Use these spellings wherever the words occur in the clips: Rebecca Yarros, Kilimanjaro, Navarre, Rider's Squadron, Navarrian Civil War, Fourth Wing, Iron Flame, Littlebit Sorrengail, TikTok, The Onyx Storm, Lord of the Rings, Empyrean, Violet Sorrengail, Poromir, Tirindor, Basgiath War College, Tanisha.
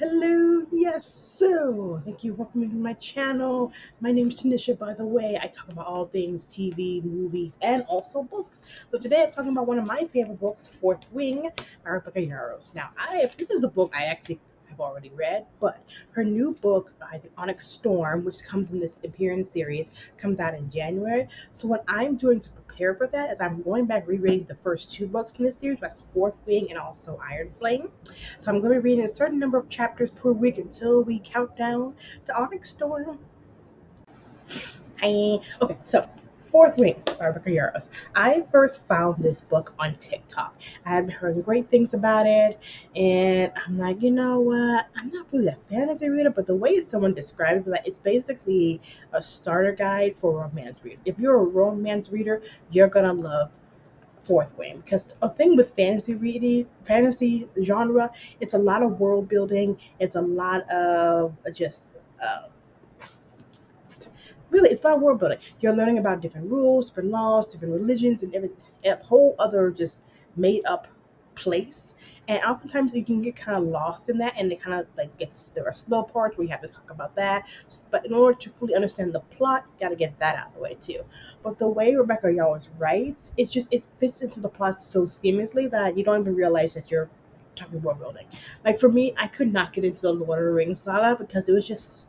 Hello, yes, so thank you. Welcome to my channel. My name is Tanisha, by the way. I talk about all things TV, movies, and also books. So today I'm talking about one of my favorite books, Fourth Wing by Rebecca Yarros. Now, this is a book I actually have already read, but her new book by The Onyx Storm, which comes in this Empyrean series, comes out in January. So what I'm doing to prepare for that is I'm going back rereading the first two books in this series. That's Fourth Wing and also Iron Flame. So I'm going to be reading a certain number of chapters per week until we count down to Onyx Storm. Okay, so Fourth Wing by Rebecca Yarros. I first found this book on TikTok. I had heard great things about it, and I'm like, you know what? I'm not really a fantasy reader, but the way someone described it, like, it's basically a starter guide for romance readers. If you're a romance reader, you're gonna love Fourth Wing, because a thing with fantasy genre, it's a lot of world building. It's a lot of just. Really, it's not world building. You're learning about different rules, different laws, different religions, and a whole other just made up place. And oftentimes you can get kind of lost in that, and it kind of like gets, there are slow parts where you have to talk about that. But in order to fully understand the plot, you got to get that out of the way too. But the way Rebecca Yarros writes, it's just, it fits into the plot so seamlessly that you don't even realize that you're talking world building. Like for me, I could not get into the Lord of the Rings saga because it was just,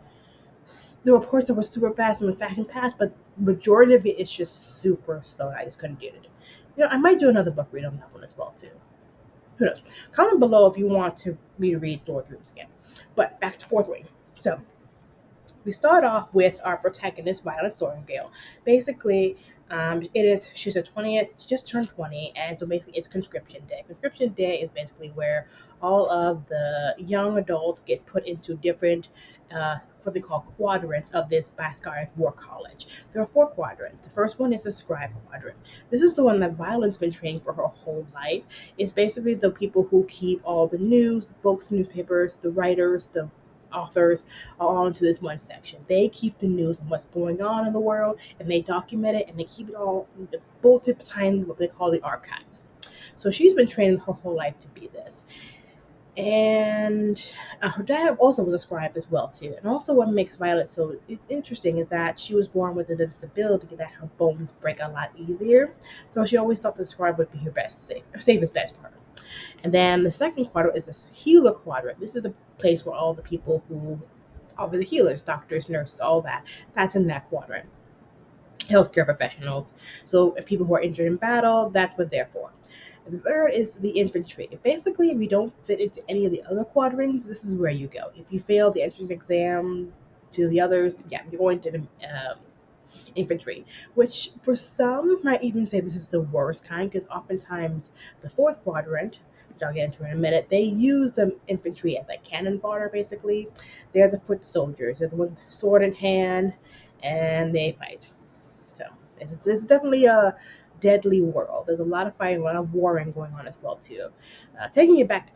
there were parts that were super fast and fast and fast, but majority of it is just super slow. I just couldn't do it. You know, I might do another book read on that one as well too. Who knows? Comment below if you want me to read Lord of the Rings again. But back to Fourth Wing. So we start off with our protagonist, Violet Sorrengail. Basically, she's a 20th, she just turned 20, and so basically it's conscription day. Conscription day is basically where all of the young adults get put into different, what they call quadrants of this Basgiath War College. There are four quadrants. The first one is the scribe quadrant. This is the one that Violet's been training for her whole life. It's basically the people who keep all the news, the books, newspapers, the writers, the authors are all into this one section. They keep the news and what's going on in the world, and they document it, and they keep it all bolted behind what they call the archives. So she's been training her whole life to be this. And her dad also was a scribe as well too. And also what makes Violet so interesting is that she was born with a disability that her bones break a lot easier. So she always thought the scribe would be her best safest bet for her. And then the second quadrant is this healer quadrant. This is the place where all the people who are the healers, doctors, nurses, all that, that's in that quadrant. Healthcare professionals. So people who are injured in battle, that's what they're for. And the third is the infantry. Basically, if you don't fit into any of the other quadrants, this is where you go. If you fail the entrance exam to the others, yeah, you're going to the infantry, which for some might even say this is the worst kind, because oftentimes the fourth quadrant, which I'll get into in a minute, they use the infantry as like cannon fodder, basically. They're the foot soldiers. They're the ones sword in hand, and they fight. So it's definitely a deadly world. There's a lot of fighting, a lot of warring going on as well too. Taking it back.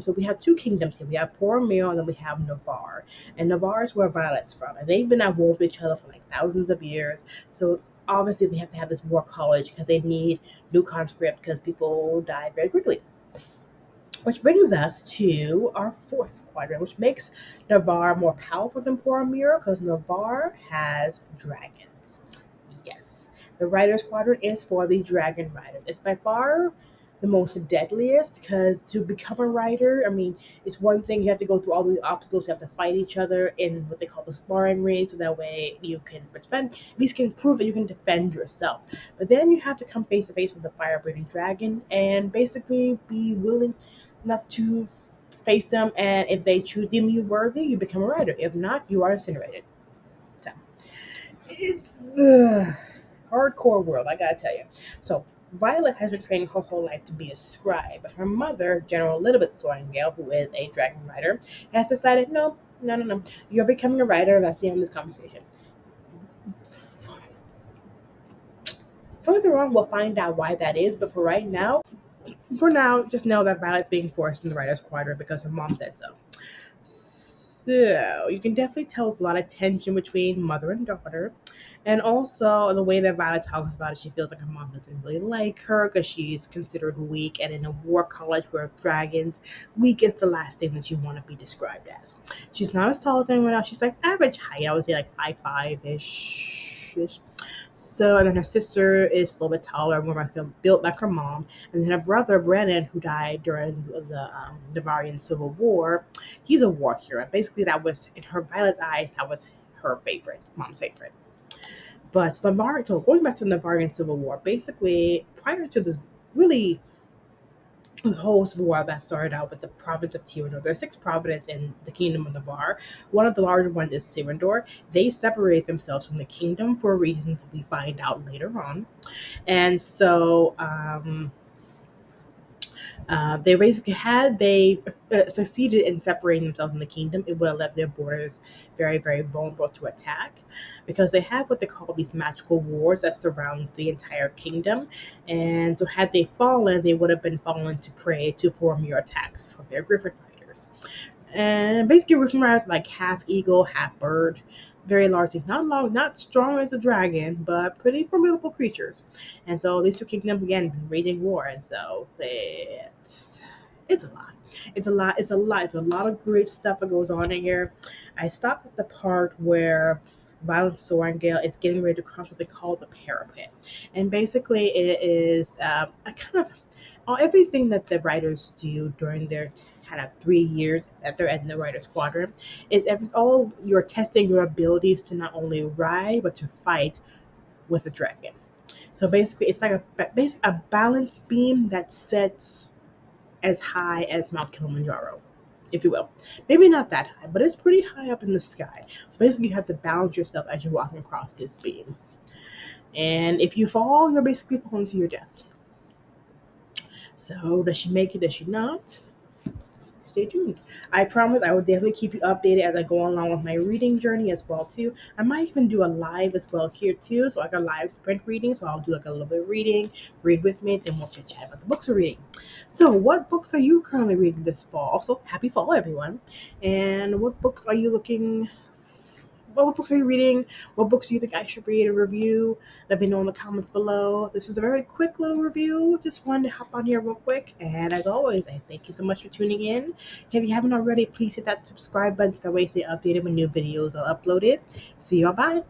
So we have two kingdoms here. We have Poromir, and then we have Navarre. And Navarre is where Violet's from. And they've been at war with each other for like thousands of years. So obviously they have to have this war college because they need new conscript because people died very quickly. Which brings us to our fourth quadrant, which makes Navarre more powerful than Poromir because Navarre has dragons. Yes. The Rider's Squadron is for the Dragon Rider. It's by far the most deadliest because to become a rider, I mean, it's one thing you have to go through all these obstacles. You have to fight each other in what they call the sparring ring, so that way you can defend, at least can prove that you can defend yourself. But then you have to come face to face with the fire-breathing dragon and basically be willing enough to face them. And if they deem you worthy, you become a rider. If not, you are incinerated. So it's hardcore world, I gotta tell you. So Violet has been training her whole life to be a scribe, but her mother, General Littlebit Sorrengail, who is a dragon rider, has decided, no, you're becoming a rider. That's the end of this conversation. Further on, we'll find out why that is, but for now, just know that Violet's being forced in the Rider's Quadrant because her mom said so. So you can definitely tell there's a lot of tension between mother and daughter. And also the way that Violet talks about it, she feels like her mom doesn't really like her because she's considered weak. And in a war college where dragons, weak is the last thing that you want to be described as. She's not as tall as anyone else. She's like average height. I would say like 5'5"-ish. So, and then her sister is a little bit taller, more built like her mom. And then her brother, Brennan, who died during the Navarrian Civil War, he's a war hero. Basically, that was, in her Violet's eyes, that was her favorite, mom's favorite. But going back to the Navarrian Civil War, basically, prior to this really whole civil war that started out with the province of Tirindor. There are 6 provinces in the kingdom of Navarre. One of the larger ones is Tirindor. They separate themselves from the kingdom for reasons that we find out later on. And so they basically, had they succeeded in separating themselves from the kingdom, it would have left their borders very, very vulnerable to attack, because they have what they call these magical wards that surround the entire kingdom. And so had they fallen, they would have been fallen to prey to Poromir attacks from their griffin riders. And basically, griffin riders are like half eagle, half bird. Very large, not long, not strong as a dragon, but pretty formidable creatures. And so these two kingdoms again have been waging war, and so it's a lot. It's a lot of great stuff that goes on in here. I stopped at the part where Violet Sorrengail is getting ready to cross what they call the parapet, and basically it is a kind of everything that the writers do during their kind of 3 years that they're in the Rider's Squadron is all you're testing your abilities to not only ride but to fight with a dragon. So basically, it's like a balance beam that sets as high as Mount Kilimanjaro, if you will. Maybe not that high, but it's pretty high up in the sky. So basically, you have to balance yourself as you're walking across this beam. And if you fall, you're basically falling to your death. So does she make it? Does she not? Stay tuned. I promise I will definitely keep you updated as I go along with my reading journey as well too. I might even do a live as well here too, so like a live sprint reading. So I'll do like a little bit of reading, read with me, then we'll chat about the books we're reading. So what books are you currently reading this fall? Also, happy fall everyone. And what books are you looking, what books are you reading? What books do you think I should read or review? Let me know in the comments below. This is a very quick little review. Just wanted to hop on here real quick. And as always, I thank you so much for tuning in. If you haven't already, please hit that subscribe button. That way you stay updated when new videos are uploaded. See y'all, bye.